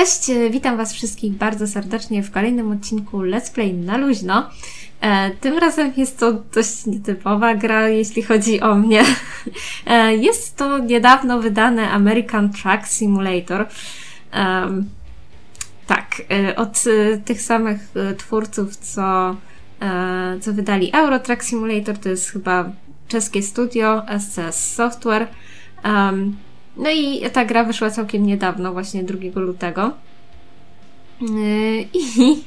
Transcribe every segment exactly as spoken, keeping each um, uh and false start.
Cześć, witam Was wszystkich bardzo serdecznie w kolejnym odcinku Let's Play na luźno. E, tym razem jest to dość nietypowa gra, jeśli chodzi o mnie. E, jest to niedawno wydane American Truck Simulator. E, tak, od tych samych twórców, co, co wydali Euro Truck Simulator, to jest chyba czeskie studio S C S Software. E, No i ta gra wyszła całkiem niedawno, właśnie drugiego lutego. Yy, i,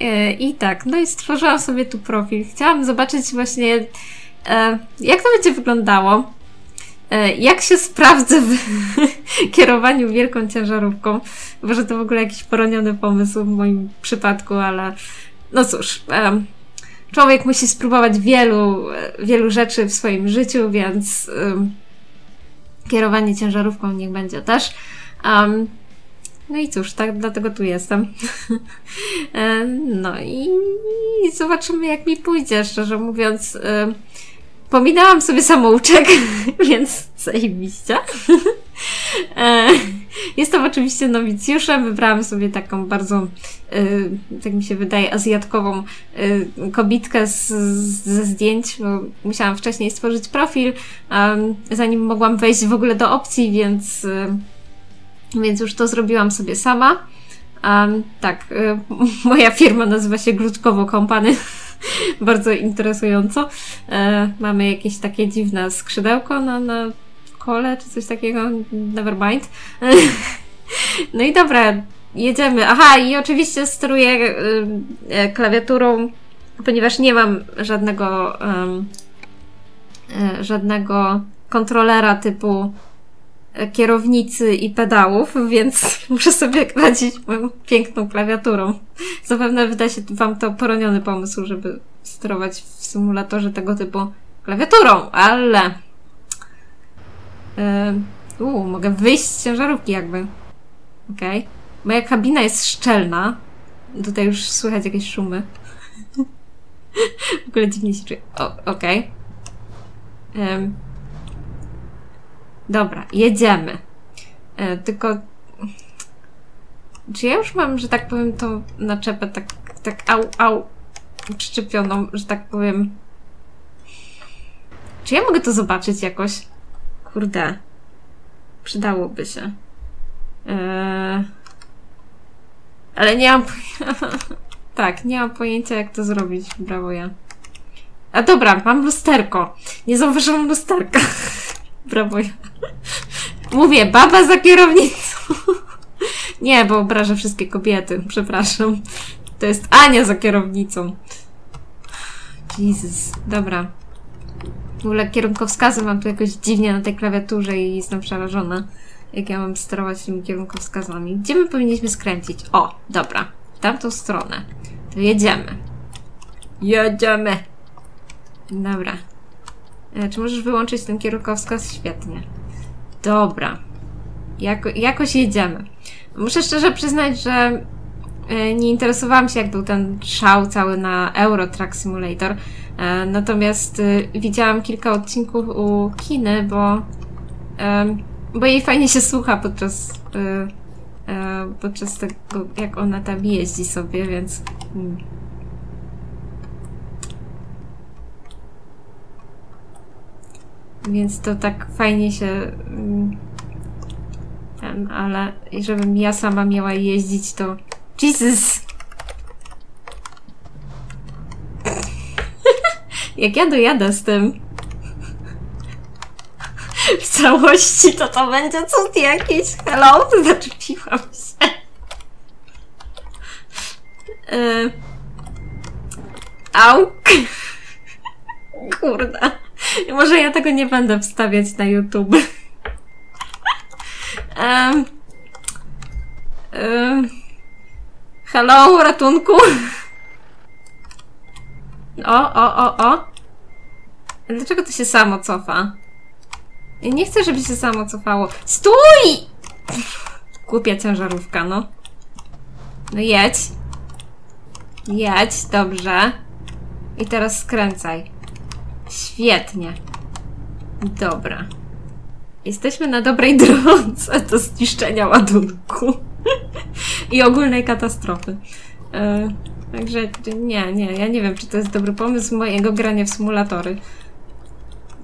yy, I tak, no i stworzyłam sobie tu profil. Chciałam zobaczyć właśnie, yy, jak to będzie wyglądało, yy, jak się sprawdzę w kierowaniu wielką ciężarówką. Może to w ogóle jakiś poroniony pomysł w moim przypadku, ale no cóż. Yy, człowiek musi spróbować wielu, wielu rzeczy w swoim życiu, więc... Yy, Kierowanie ciężarówką niech będzie też. Um, no i cóż, tak, dlatego tu jestem. No i, i zobaczymy, jak mi pójdzie, szczerze mówiąc. Um, pominęłam sobie samouczek, więc zajebiście. um, jestem oczywiście nowicjuszem, wybrałam sobie taką bardzo, um, tak mi się wydaje, azjatkową um, kobitkę z, ze zdjęć, bo musiałam wcześniej stworzyć profil, um, zanim mogłam wejść w ogóle do opcji, więc, um, więc już to zrobiłam sobie sama. Um, tak, um, moja firma nazywa się Grudkowo-Kompany. Bardzo interesująco. E, mamy jakieś takie dziwne skrzydełko na, na kole, czy coś takiego. Nevermind. E, no i dobra, jedziemy. Aha, i oczywiście steruję e, klawiaturą, ponieważ nie mam żadnego e, żadnego kontrolera typu kierownicy i pedałów, więc muszę sobie radzić moją piękną klawiaturą. Zapewne wyda się Wam to poroniony pomysł, żeby sterować w symulatorze tego typu klawiaturą, ale... Yy, uu, mogę wyjść z ciężarówki jakby. Okej. Okay. Moja kabina jest szczelna. Tutaj już słychać jakieś szumy. W ogóle dziwnie się czuję. Okej. Okay. Yy. Dobra, jedziemy. E, tylko... Czy ja już mam, że tak powiem, tą naczepę tak, tak au, au, przyczepioną, że tak powiem... Czy ja mogę to zobaczyć jakoś? Kurde. Przydałoby się. E... Ale nie mam pojęcia... Tak, nie mam pojęcia, jak to zrobić. Brawo ja. A dobra, mam lusterko. Nie zauważyłam lusterka. Brawo ja. Mówię, baba za kierownicą. Nie, bo obrażę wszystkie kobiety. Przepraszam. To jest Ania za kierownicą. Jezus. Dobra. W ogóle kierunkowskazy mam tu jakoś dziwnie na tej klawiaturze i jestem przerażona, jak ja mam sterować tymi kierunkowskazami. Gdzie my powinniśmy skręcić? O, dobra. W tamtą stronę. To jedziemy. Jedziemy. Dobra. Czy możesz wyłączyć ten kierunkowskaz? Świetnie. Dobra. Jako, jakoś jedziemy. Muszę szczerze przyznać, że nie interesowałam się, jak był ten szał cały na Euro Truck Simulator. Natomiast widziałam kilka odcinków u Kiny, bo, bo jej fajnie się słucha podczas, podczas tego, jak ona tam jeździ sobie, więc... Więc to tak fajnie się ten, ale żebym ja sama miała jeździć, to... Jesus! Jak ja dojadę z tym w całości, to to będzie cud jakiś. Hello? Zaczepiłam się. Yy. Au! Kurda. Może ja tego nie będę wstawiać na YouTube. um, um, hello, ratunku. O, o, o, o. Dlaczego to się samo cofa? Ja nie chcę, żeby się samo cofało. Stój! Głupia ciężarówka, no. No jedź. Jedź, dobrze. I teraz skręcaj. Świetnie. Dobra. Jesteśmy na dobrej drodze do zniszczenia ładunku i ogólnej katastrofy. E, także nie, nie, ja nie wiem, czy to jest dobry pomysł mojego grania w symulatory.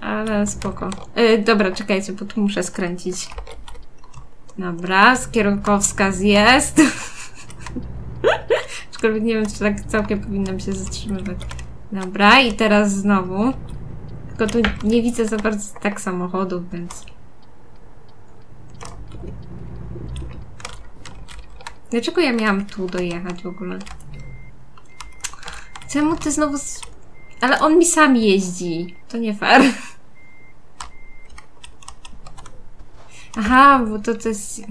Ale spoko. E, dobra, czekajcie, bo tu muszę skręcić. Dobra, kierunkowskaz jest. Aczkolwiek nie wiem, czy tak całkiem powinnam się zatrzymywać. Dobra, i teraz znowu. Tylko tu nie widzę za bardzo tak samochodów, więc... Dlaczego ja miałam tu dojechać w ogóle? Czemu ty znowu... Z... Ale on mi sam jeździ. To nie fair. Aha, bo to, to jest...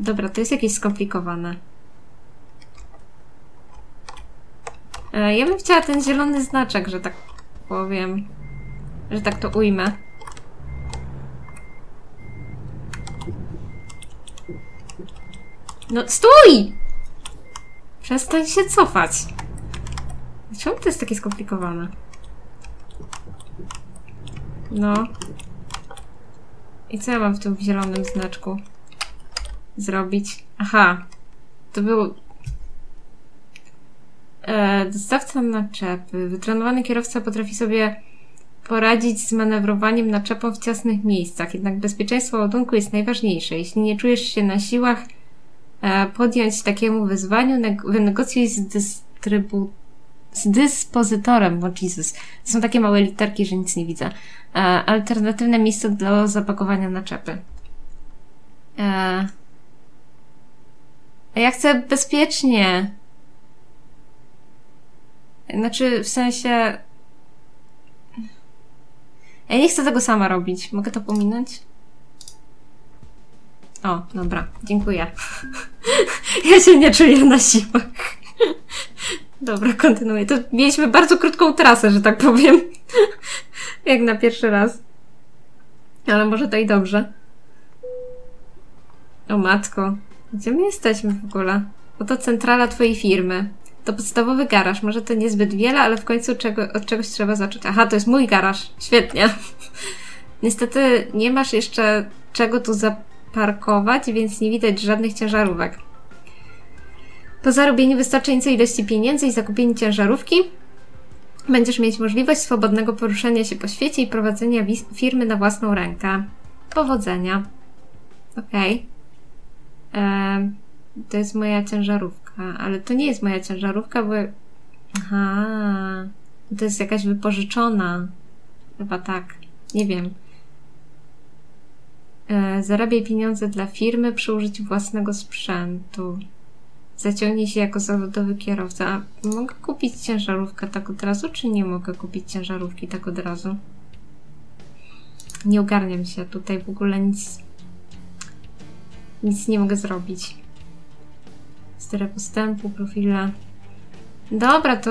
Dobra, to jest jakieś skomplikowane. E, ja bym chciała ten zielony znaczek, że tak powiem. Że tak to ujmę. No stój! Przestań się cofać. Dlaczego to jest takie skomplikowane? No. I co ja mam w tym zielonym znaczku zrobić? Aha. To był... E, dostawca naczepy. Wytrenowany kierowca potrafi sobie poradzić z manewrowaniem naczepą w ciasnych miejscach. Jednak bezpieczeństwo ładunku jest najważniejsze. Jeśli nie czujesz się na siłach podjąć takiemu wyzwaniu, wynegocjuj z dystrybu... z dyspozytorem, bo Jesus. To są takie małe literki, że nic nie widzę. Alternatywne miejsce do zapakowania naczepy. Ja chcę bezpiecznie. Znaczy, w sensie... Ja nie chcę tego sama robić. Mogę to pominąć? O, dobra. Dziękuję. Ja się nie czuję na siłach. Dobra, kontynuuję. To mieliśmy bardzo krótką trasę, że tak powiem. Jak na pierwszy raz. Ale może to i dobrze. O matko. Gdzie my jesteśmy w ogóle? Oto centrala twojej firmy. To podstawowy garaż. Może to niezbyt wiele, ale w końcu czego, od czegoś trzeba zacząć. Aha, to jest mój garaż. Świetnie. Niestety nie masz jeszcze czego tu zaparkować, więc nie widać żadnych ciężarówek. Po zarobieniu wystarczającej ilości pieniędzy i zakupieniu ciężarówki będziesz mieć możliwość swobodnego poruszania się po świecie i prowadzenia firmy na własną rękę. Powodzenia. Okej. Okay. To jest moja ciężarówka, ale to nie jest moja ciężarówka, bo... Aha... To jest jakaś wypożyczona. Chyba tak. Nie wiem. E, zarabiaj pieniądze dla firmy przy użyciu własnego sprzętu. Zaciągnij się jako zawodowy kierowca. A mogę kupić ciężarówkę tak od razu, czy nie mogę kupić ciężarówki tak od razu? Nie ogarniam się tutaj w ogóle nic... Nic nie mogę zrobić. Stereo postępu, profile. Dobra, to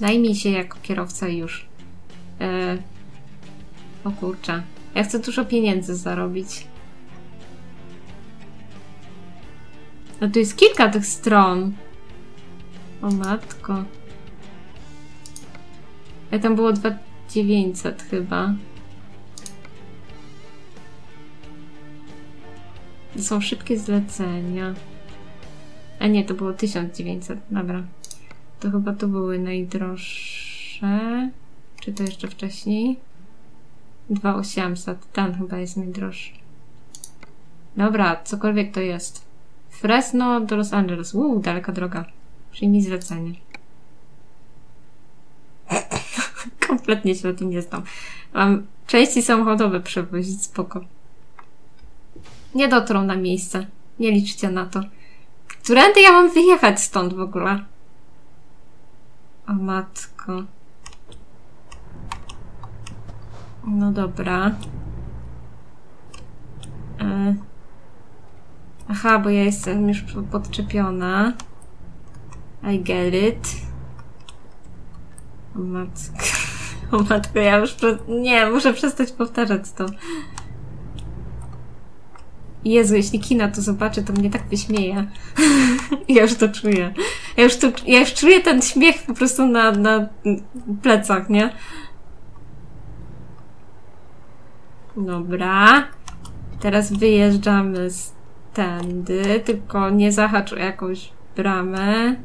najmij się jako kierowca już. Yy. O kurczę. Ja chcę dużo pieniędzy zarobić. No tu jest kilka tych stron. O matko. Ja tam było dwa tysiące dziewięćset chyba. To są szybkie zlecenia. A nie, to było tysiąc dziewięćset, dobra. To chyba tu były najdroższe. Czy to jeszcze wcześniej? dwa tysiące osiemset, ten chyba jest najdroższy. Dobra, cokolwiek to jest. Fresno do Los Angeles. Uuu, daleka droga. Przyjmij zlecenie. Kompletnie się o tym nie znam. Mam części samochodowe przewozić, spoko. Nie dotrą na miejsce. Nie liczcie na to. Którędy ja mam wyjechać stąd w ogóle? O matko. No dobra. E... Aha, bo ja jestem już podczepiona. I get it. O matko. O matko, ja już... Prze... Nie, muszę przestać powtarzać to. Jezu, jeśli Kina to zobaczy, to mnie tak wyśmieje. Ja już to czuję. Ja już, to, ja już czuję ten śmiech po prostu na, na plecach, nie? Dobra. Teraz wyjeżdżamy stędy, tylko nie zahacz o jakąś bramę.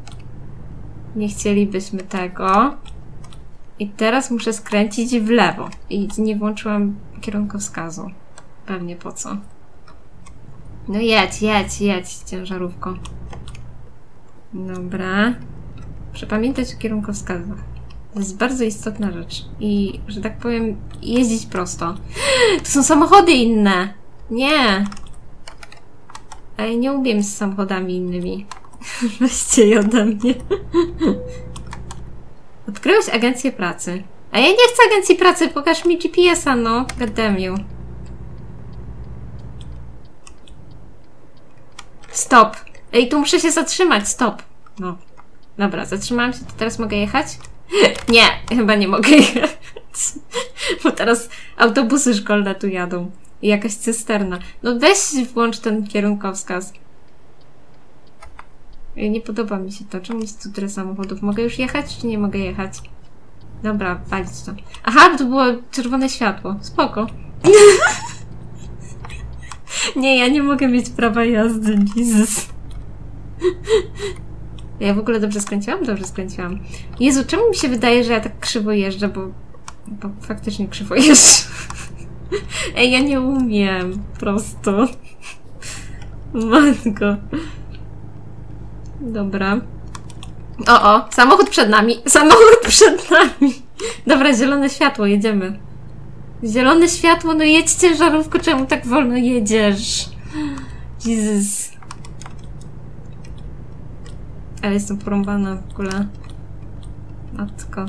Nie chcielibyśmy tego. I teraz muszę skręcić w lewo. I nie włączyłam kierunkowskazu. Pewnie po co. No jedź, jedź, jedź, ciężarówko. Dobra. Muszę pamiętać o kierunkowskazach. To jest bardzo istotna rzecz. I, że tak powiem, jeździć prosto. To są samochody inne! Nie! Ej, nie umiem z samochodami innymi. Weźcie je ode mnie. Odkryłeś agencję pracy. A ja nie chcę agencji pracy, pokaż mi G P S-a, no. God damn you. Stop. Ej, tu muszę się zatrzymać, stop. No. Dobra, zatrzymałam się, to teraz mogę jechać? Nie, chyba nie mogę jechać. Bo teraz autobusy szkolne tu jadą. I jakaś cysterna. No weź włącz ten kierunkowskaz. Nie podoba mi się to. Czemu jest tu tyle samochodów? Mogę już jechać, czy nie mogę jechać? Dobra, walić to. Aha, to było czerwone światło. Spoko. Nie, ja nie mogę mieć prawa jazdy. Jezus. Ja w ogóle dobrze skręciłam? Dobrze skręciłam. Jezu, czemu mi się wydaje, że ja tak krzywo jeżdżę, bo, bo faktycznie krzywo jeżdżę. Ej, ja nie umiem. Prosto. Matko. Dobra. O, o, samochód przed nami. Samochód przed nami. Dobra, zielone światło, jedziemy. Zielone światło, no jedźcie, żarówko, czemu tak wolno jedziesz? Jezus. Ale jestem porąbana w ogóle. Matko.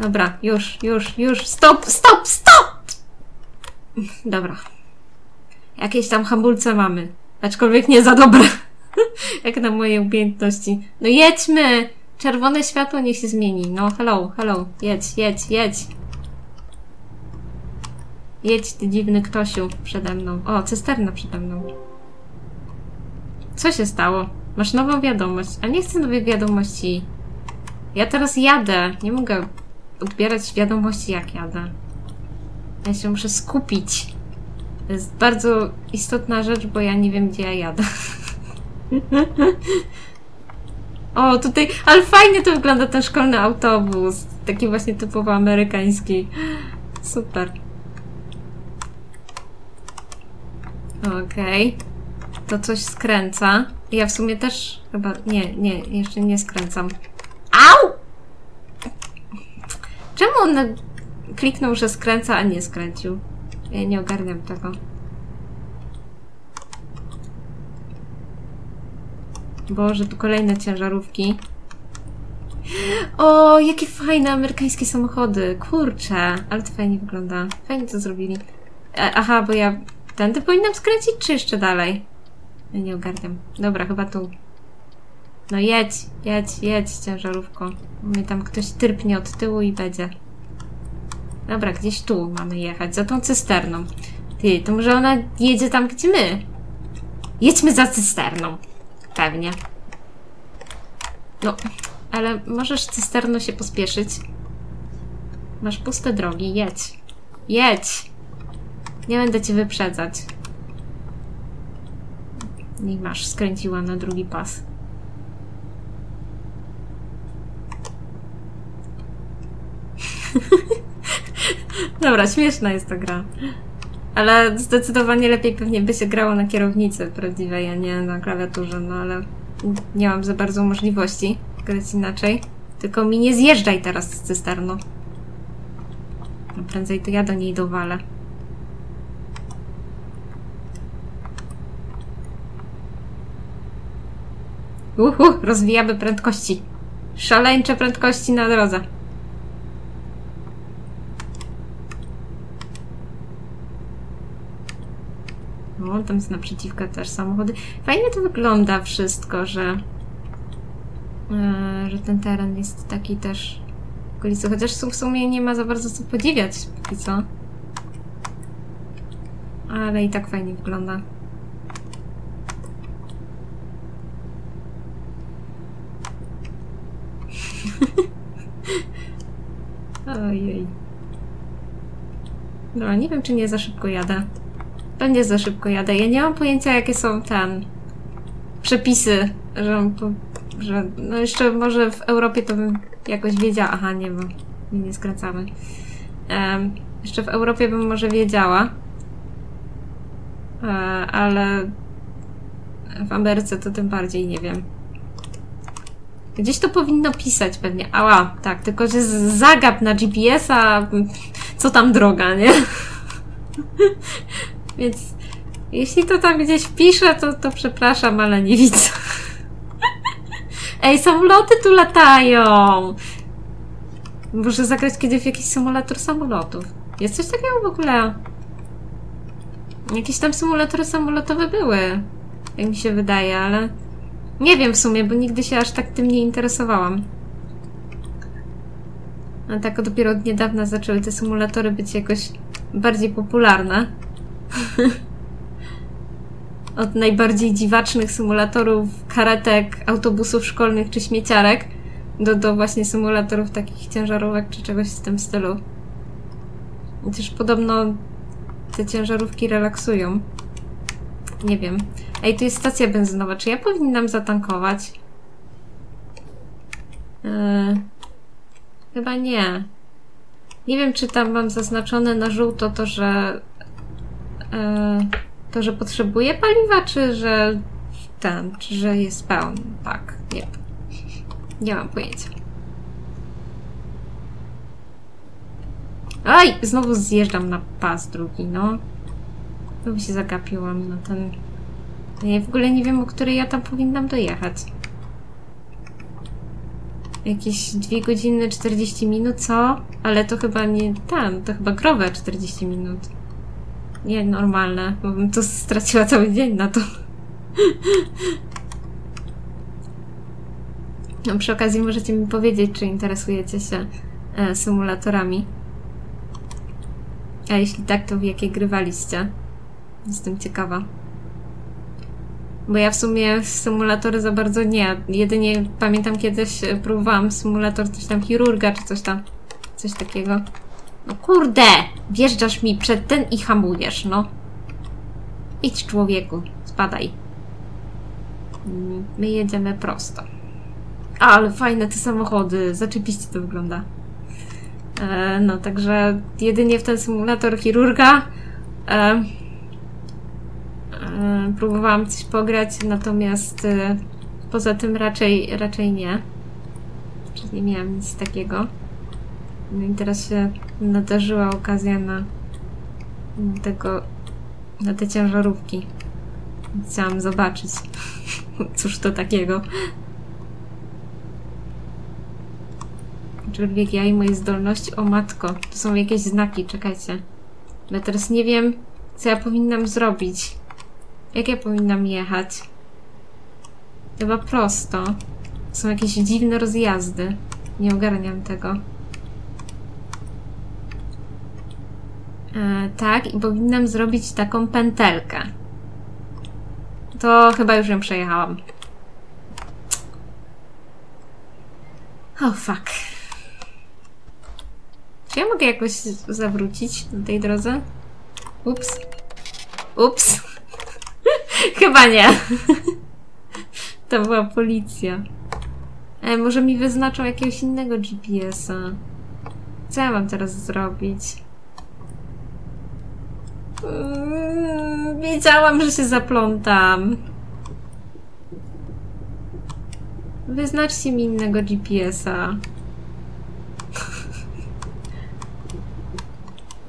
Dobra, już, już, już. Stop, stop, stop! Dobra. Jakieś tam hamulce mamy. Aczkolwiek nie za dobre. Jak na moje umiejętności. No jedźmy! Czerwone światło niech się zmieni. No hello, hello. Jedź, jedź, jedź. Jedź, ty dziwny ktosiu przede mną. O, cysterna przede mną. Co się stało? Masz nową wiadomość. A nie chcę nowej wiadomości. Ja teraz jadę. Nie mogę odbierać wiadomości, jak jadę. Ja się muszę skupić. To jest bardzo istotna rzecz, bo ja nie wiem, gdzie ja jadę. O, tutaj, ale fajnie to wygląda ten szkolny autobus. Taki właśnie typowo amerykański. Super. Okej. Okay. To coś skręca. Ja w sumie też chyba... Nie, nie, jeszcze nie skręcam. Au! Czemu on kliknął, że skręca, a nie skręcił? Ja nie ogarniam tego. Boże, tu kolejne ciężarówki. O, jakie fajne amerykańskie samochody. Kurczę, ale to fajnie wygląda. Fajnie to zrobili. E, aha, bo ja tędy powinnam skręcić, czy jeszcze dalej? Ja nie ogarniam. Dobra, chyba tu. No jedź, jedź, jedź, ciężarówko. Mnie tam ktoś tyrpnie od tyłu i będzie. Dobra, gdzieś tu mamy jechać, za tą cysterną. Ty, to może ona jedzie tam, gdzie my? Jedźmy za cysterną. Pewnie. No, ale możesz cysterno się pospieszyć. Masz puste drogi, jedź. Jedź! Nie będę cię wyprzedzać. I masz, skręciła na drugi pas. Dobra, śmieszna jest ta gra. Ale zdecydowanie lepiej pewnie by się grało na kierownicy prawdziwej, a nie na klawiaturze, no ale nie mam za bardzo możliwości grać inaczej. Tylko mi nie zjeżdżaj teraz z cysterną. No prędzej to ja do niej dowalę. Uhu, rozwijamy prędkości. Szaleńcze prędkości na drodze. No, tam jest naprzeciwka też samochody. Fajnie to wygląda wszystko, że, yy, że ten teren jest taki też w okolicy. Chociaż w sumie nie ma za bardzo co podziwiać, póki co. Ale i tak fajnie wygląda. Ojej. No, nie wiem, czy nie za szybko jadę. Będzie za szybko jadę. Ja nie mam pojęcia, jakie są ten... przepisy, że... że no jeszcze może w Europie to bym jakoś wiedziała. Aha, nie, bo nie skracamy. Um, jeszcze w Europie bym może wiedziała. Um, ale... w Ameryce to tym bardziej nie wiem. Gdzieś to powinno pisać pewnie. Ała, tak, tylko że zagap na G P S a, co tam droga, nie? Więc jeśli to tam gdzieś pisze, to, to przepraszam, ale nie widzę. Ej, samoloty tu latają! Muszę zagrać kiedyś w jakiś symulator samolotów. Jest coś takiego w ogóle? Jakieś tam symulatory samolotowe były, jak mi się wydaje, ale... nie wiem w sumie, bo nigdy się aż tak tym nie interesowałam. A tak dopiero od niedawna zaczęły te symulatory być jakoś bardziej popularne. Od najbardziej dziwacznych symulatorów, karetek, autobusów szkolnych czy śmieciarek do, do właśnie symulatorów takich ciężarówek czy czegoś w tym stylu. Chociaż podobno te ciężarówki relaksują. Nie wiem. Ej, tu jest stacja benzynowa. Czy ja powinnam zatankować? Eee, chyba nie. Nie wiem, czy tam mam zaznaczone na żółto to, że... Eee, to, że potrzebuję paliwa, czy że... ten, czy że jest pełen. Tak, nie. Nie mam pojęcia. Oj! Znowu zjeżdżam na pas drugi, no. Znowu się zagapiłam na ten... Ja w ogóle nie wiem, o której ja tam powinnam dojechać. Jakieś dwie godziny czterdzieści minut, co? Ale to chyba nie tam, to chyba growe czterdzieści minut. Nie, normalne, bo bym to straciła cały dzień na to. No, przy okazji możecie mi powiedzieć, czy interesujecie się e, symulatorami. A jeśli tak, to w jakie grywaliście? Jestem ciekawa. Bo ja w sumie symulatory za bardzo nie. Jedynie pamiętam kiedyś próbowałam symulator coś tam chirurga, czy coś tam. Coś takiego. No kurde! Wjeżdżasz mi przed ten i hamujesz, no. Idź, człowieku. Spadaj. My jedziemy prosto. Ale fajne te samochody. Zaczepiście to wygląda. E, no, także jedynie w ten symulator chirurga... E, próbowałam coś pograć, natomiast y, poza tym raczej, raczej nie. Czyli nie miałam nic takiego. No i teraz się nadarzyła okazja na, na tego, na te ciężarówki. Chciałam zobaczyć, cóż to takiego. Aczkolwiek ja i moje zdolności... O matko, to są jakieś znaki, czekajcie. Ja teraz nie wiem, co ja powinnam zrobić. Jak ja powinnam jechać? Chyba prosto. Są jakieś dziwne rozjazdy. Nie ogarniam tego. E, tak, i powinnam zrobić taką pętelkę. To chyba już ją przejechałam. Oh fuck. Czy ja mogę jakoś zawrócić na tej drodze? Ups. Ups. Chyba nie. To była policja. E, może mi wyznaczą jakiegoś innego G P S a. Co ja mam teraz zrobić? Mm, wiedziałam, że się zaplątam. Wyznaczcie mi innego G P S a.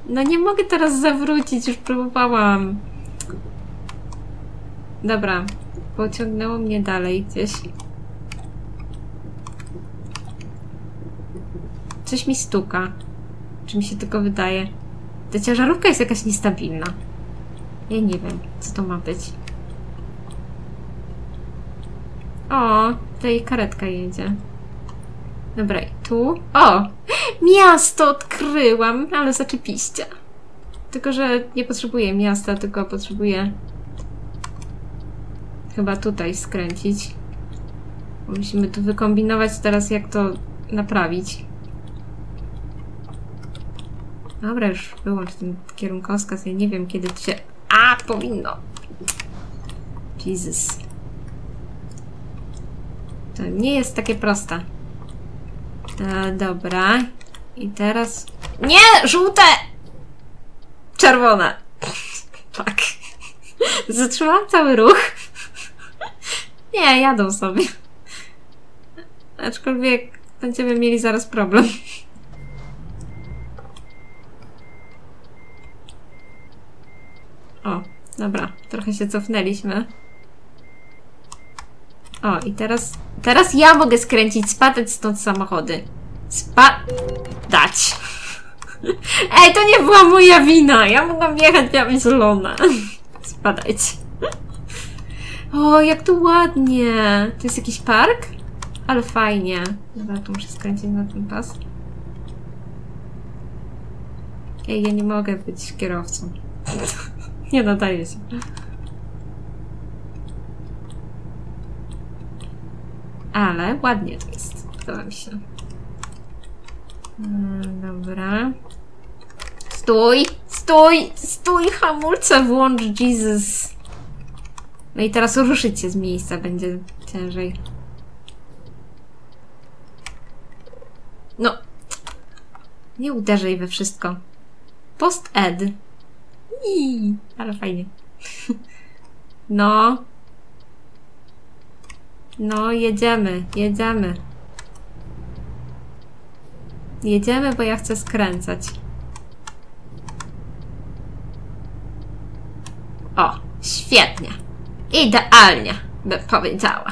No nie mogę teraz zawrócić, już próbowałam. Dobra, pociągnęło mnie dalej gdzieś. Coś mi stuka. Czy mi się tylko wydaje? Ta ciężarówka jest jakaś niestabilna. Ja nie wiem, co to ma być. O, tutaj karetka jedzie. Dobra, i tu... O! Miasto odkryłam, ale zaczepiście. Tylko, że nie potrzebuję miasta, tylko potrzebuję... chyba tutaj skręcić. Musimy tu wykombinować teraz, jak to naprawić. Dobra, już wyłącz ten kierunkowskaz. Ja nie wiem, kiedy to się... A! tak powinno. Jesus. To nie jest takie proste. Ta, dobra. I teraz... Nie! Żółte! Czerwone. Tak. Zatrzymałam cały ruch. Nie, jadą sobie. Aczkolwiek będziemy mieli zaraz problem. O, dobra. Trochę się cofnęliśmy. O, i teraz... Teraz ja mogę skręcić, spadać stąd samochody. Spadać. Ej, to nie była moja wina. Ja mogłam jechać, ja bym zielona. Spadać. O, jak tu ładnie. To jest jakiś park? Ale fajnie. Dobra, tu muszę skręcić na ten pas. Ej, ja nie mogę być kierowcą. Nie nadaje się. Ale ładnie to jest. Podoba mi się. Dobra. Stój! Stój! Stój! Hamulce włącz! Jesus! No i teraz ruszyć się z miejsca będzie ciężej. No. Nie uderzaj we wszystko. Post-ed. Iii, ale fajnie. No. No, jedziemy, jedziemy. Jedziemy, bo ja chcę skręcać. O, świetnie. Idealnie, bym powiedziała.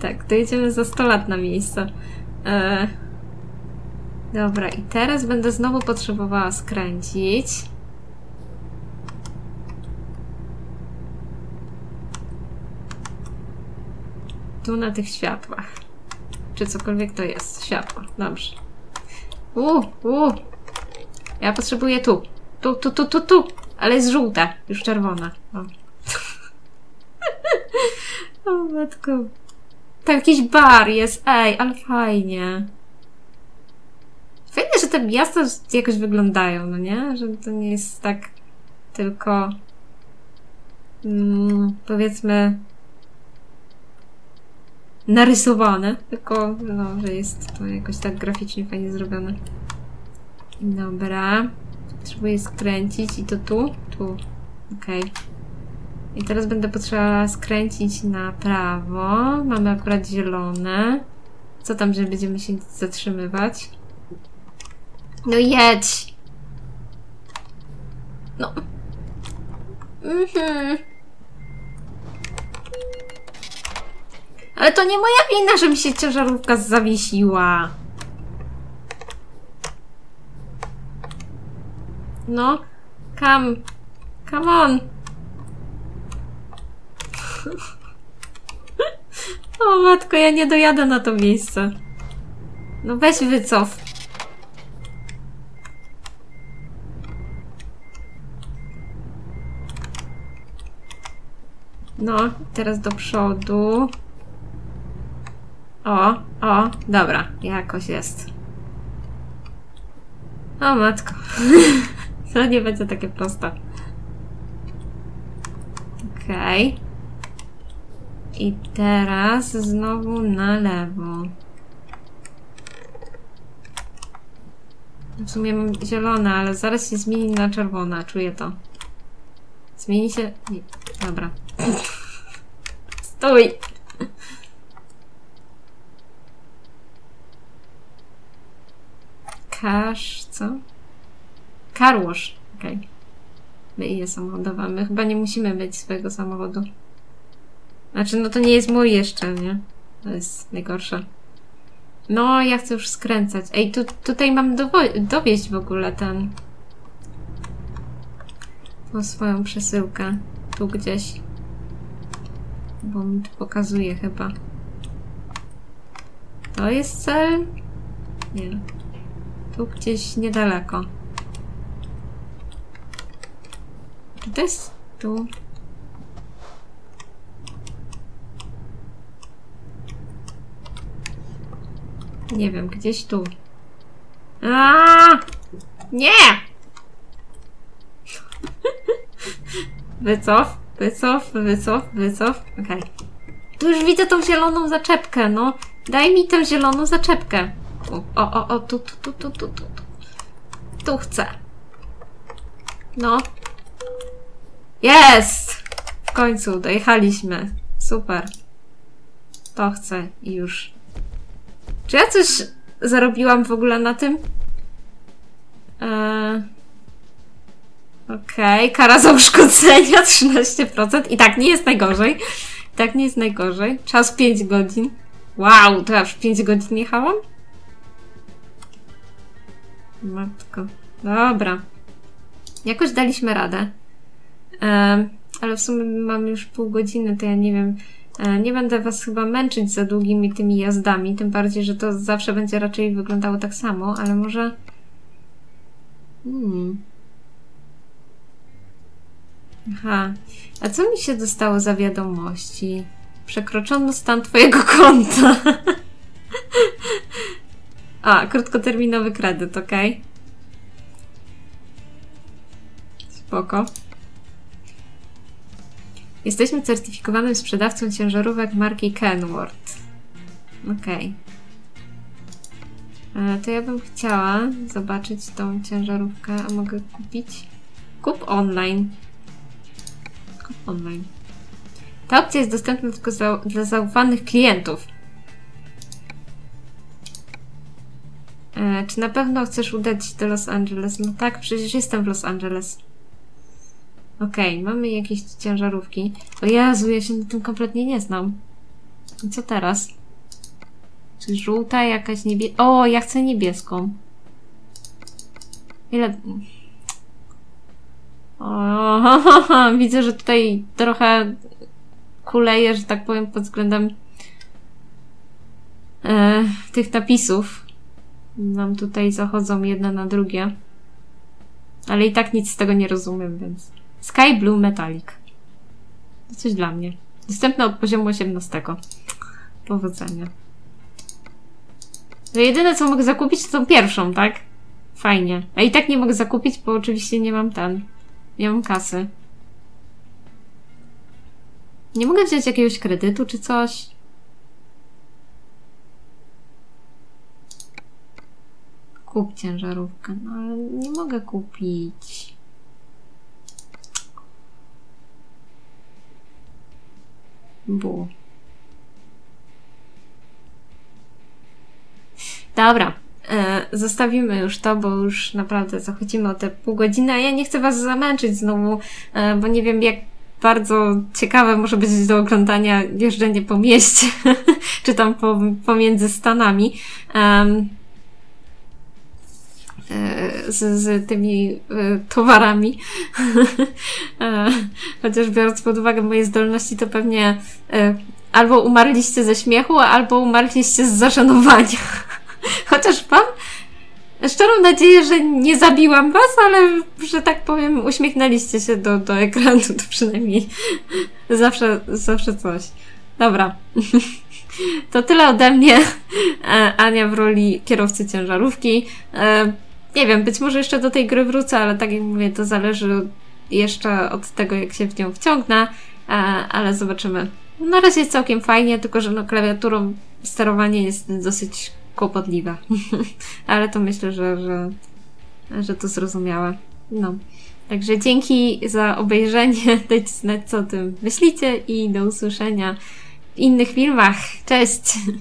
Tak, to jedziemy za sto lat na miejsce. Eee, dobra, i teraz będę znowu potrzebowała skręcić. Tu na tych światłach. Czy cokolwiek to jest. Światło. Dobrze. Uuu, uuu. Ja potrzebuję tu. Tu, tu, tu, tu, tu. Ale jest żółte. Już czerwone. O. O matko. Tam jakiś bar jest. Ej, ale fajnie. Fajnie, że te miasta jakoś wyglądają, no nie? Że to nie jest tak tylko... Mm, powiedzmy... narysowane, tylko no, że jest to jakoś tak graficznie fajnie zrobione. Dobra. Potrzebuję skręcić i to tu? Tu. Okej. Okay. I teraz będę potrzebowała skręcić na prawo. Mamy akurat zielone. Co tam, że będziemy się zatrzymywać? No jedź! No. Mhm. Ale to nie moja wina, że mi się ciężarówka zawiesiła. No, come, come on. O matko, ja nie dojadę na to miejsce. No weź wycof. No, teraz do przodu. O, o, dobra, jakoś jest. O matko. To nie będzie takie proste. Okej. Okay. I teraz znowu na lewo. W sumie mam zielone, ale zaraz się zmieni na czerwone, czuję to. Zmieni się... Nie. Dobra. Stój! Kasz, co? Karłosz. Okej. Okay. My je samochodowa. My chyba nie musimy mieć swojego samochodu. Znaczy, no to nie jest mój jeszcze, nie? To jest najgorsze. No, ja chcę już skręcać. Ej, tu, tutaj mam dowieźć w ogóle ten... tą swoją przesyłkę. Tu gdzieś. Bo mi tu pokazuje chyba. To jest cel? Nie. Tu gdzieś niedaleko. Czy to jest tu? Nie wiem, gdzieś tu. Aaaa! Nie! Wycof, wycof, wycof, wycof. Okej. Okay. Tu już widzę tą zieloną zaczepkę, no. Daj mi tę zieloną zaczepkę. O, o, o, tu, tu, tu, tu, tu, tu. Tu chcę. No. Jest! W końcu dojechaliśmy. Super. To chcę i już. Czy ja coś zarobiłam w ogóle na tym? Eee... Okej, okay. Kara za uszkodzenia trzynaście procent. I tak nie jest najgorzej. I tak nie jest najgorzej. Czas pięć godzin. Wow, to aż pięć godzin jechałam? Matko. Dobra. Jakoś daliśmy radę. Eee, ale w sumie mam już pół godziny, to ja nie wiem. Eee, nie będę was chyba męczyć za długimi tymi jazdami, tym bardziej, że to zawsze będzie raczej wyglądało tak samo, ale może... Hmm. Aha. A co mi się dostało za wiadomości? Przekroczono stan twojego konta. A, krótkoterminowy kredyt, ok? Spoko. Jesteśmy certyfikowanym sprzedawcą ciężarówek marki Kenworth. Okej. Okay. To ja bym chciała zobaczyć tą ciężarówkę. A mogę kupić? Kup online. Kup online. Ta opcja jest dostępna tylko za, dla zaufanych klientów. E, czy na pewno chcesz udać się do Los Angeles? No tak, przecież jestem w Los Angeles. Okej, okay, mamy jakieś ciężarówki. O Jezu, ja się na tym kompletnie nie znam. I co teraz? Czy żółta jakaś niebieska? O, ja chcę niebieską. Ile... O, ha, ha, ha. Widzę, że tutaj trochę... kuleje, że tak powiem, pod względem e, tych napisów. Nam tutaj zachodzą jedna na drugie. Ale i tak nic z tego nie rozumiem, więc... Sky Blue Metallic. To coś dla mnie. Dostępne od poziomu osiemnastego. Powodzenia. No jedyne, co mogę zakupić, to tą pierwszą, tak? Fajnie. A i tak nie mogę zakupić, bo oczywiście nie mam ten. Nie mam kasy. Nie mogę wziąć jakiegoś kredytu czy coś? Kup ciężarówkę, no ale nie mogę kupić. Bu. Dobra, e, zostawimy już to, bo już naprawdę zachodzimy o te pół godziny, a ja nie chcę was zamęczyć znowu, e, bo nie wiem jak bardzo ciekawe może być do oglądania jeżdżenie po mieście, czy tam po, pomiędzy stanami, um, z, z tymi towarami. Chociaż biorąc pod uwagę moje zdolności, to pewnie albo umarliście ze śmiechu, albo umarliście z zażenowania. Chociaż pan... Szczerą nadzieję, że nie zabiłam was, ale, że tak powiem, uśmiechnęliście się do, do ekranu, to przynajmniej zawsze, zawsze coś. Dobra. To tyle ode mnie. Ania w roli kierowcy ciężarówki. Nie wiem, być może jeszcze do tej gry wrócę, ale tak jak mówię, to zależy jeszcze od tego, jak się w nią wciągnę, ale zobaczymy. Na razie jest całkiem fajnie, tylko że no, klawiaturą sterowanie jest dosyć kłopotliwe. Ale to myślę, że, że, że to zrozumiałe. No. Także dzięki za obejrzenie. Dajcie znać, co o tym myślicie i do usłyszenia w innych filmach. Cześć!